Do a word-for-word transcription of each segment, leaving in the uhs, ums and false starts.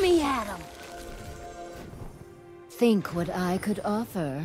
me at him! Think what I could offer.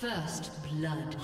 First blood.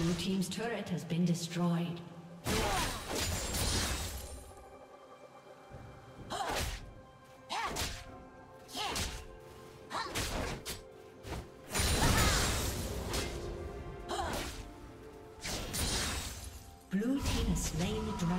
Blue team's turret has been destroyed. Blue team has slain the dragon.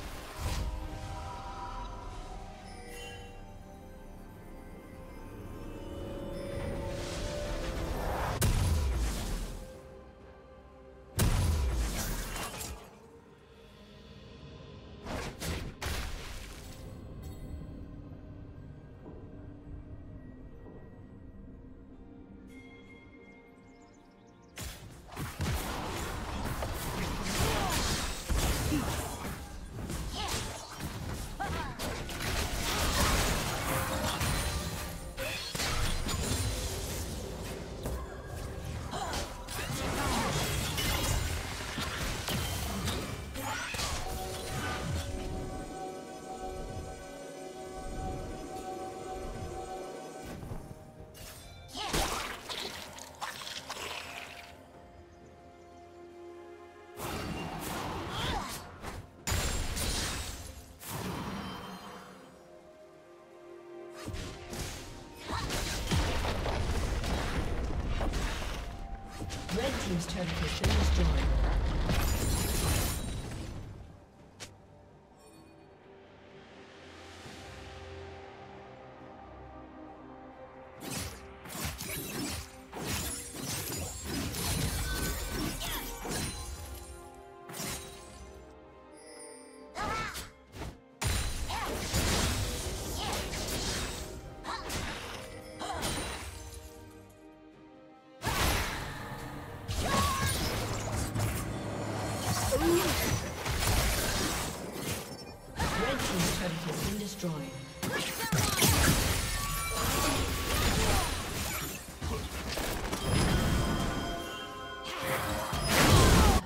Red team's turret has been destroyed.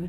Blue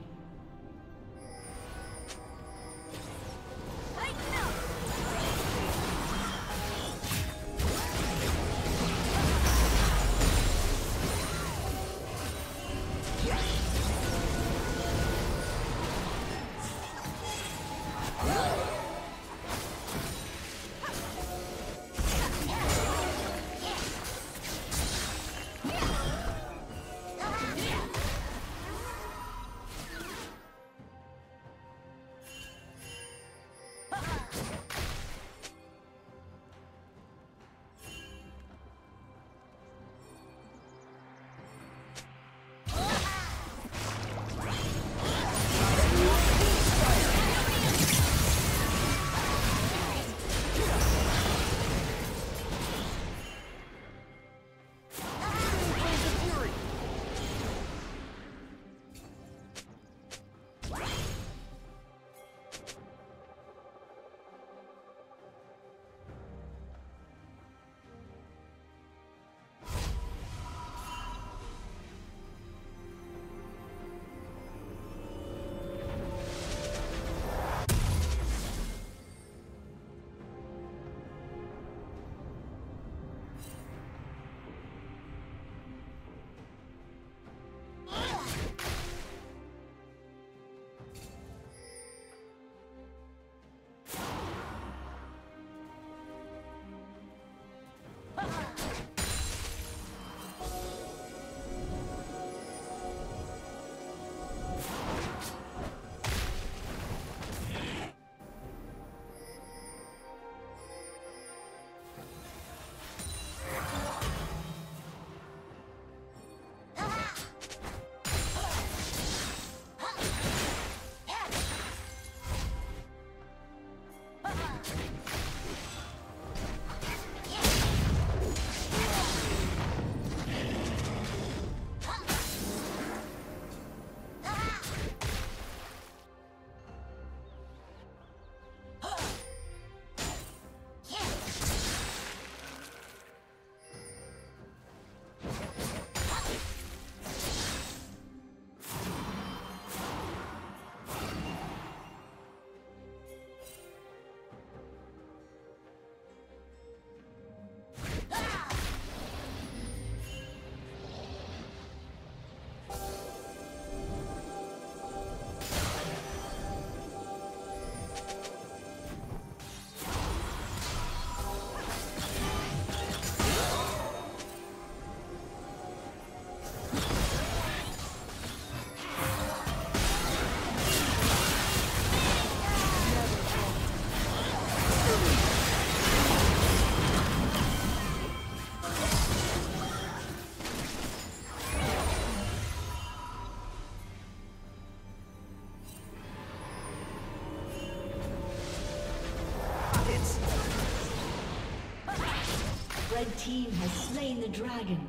The red team has slain the dragon.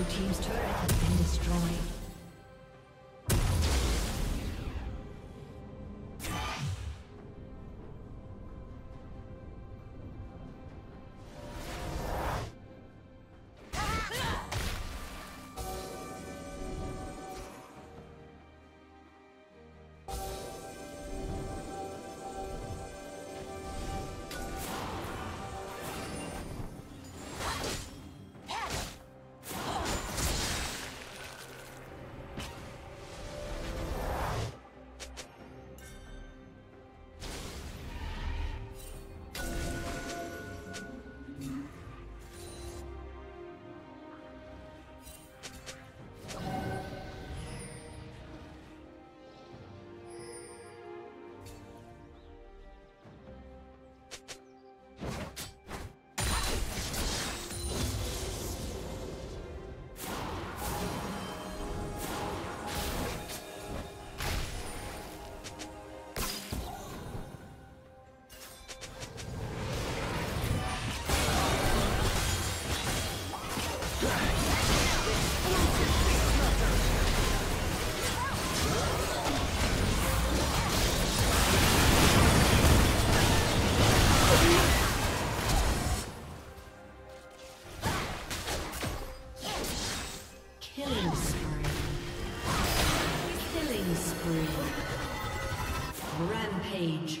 Blue team's turret has been destroyed. Rampage.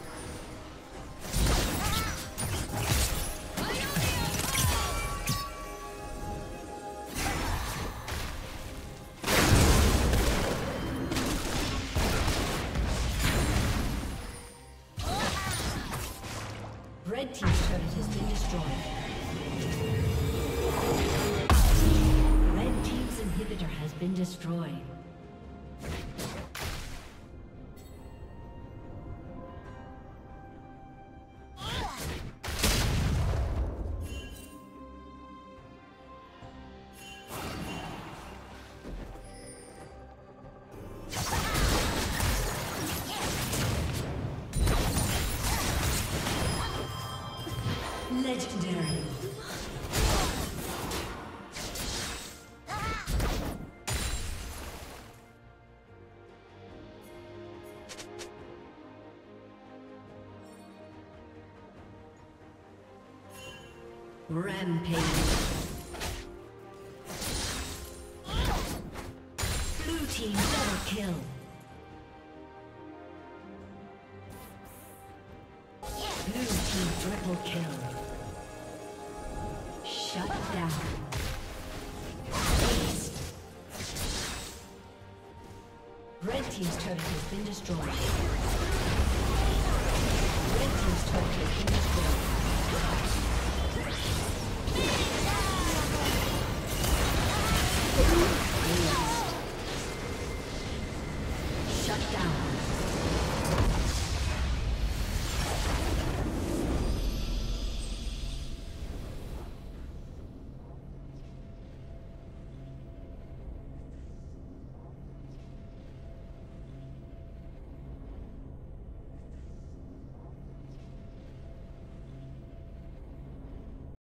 Red team's turret has been destroyed. Red team's inhibitor has been destroyed. Rampage. Blue team double kill. Blue team triple kill. Shut down. Aced. Red team's turret has been destroyed. Red team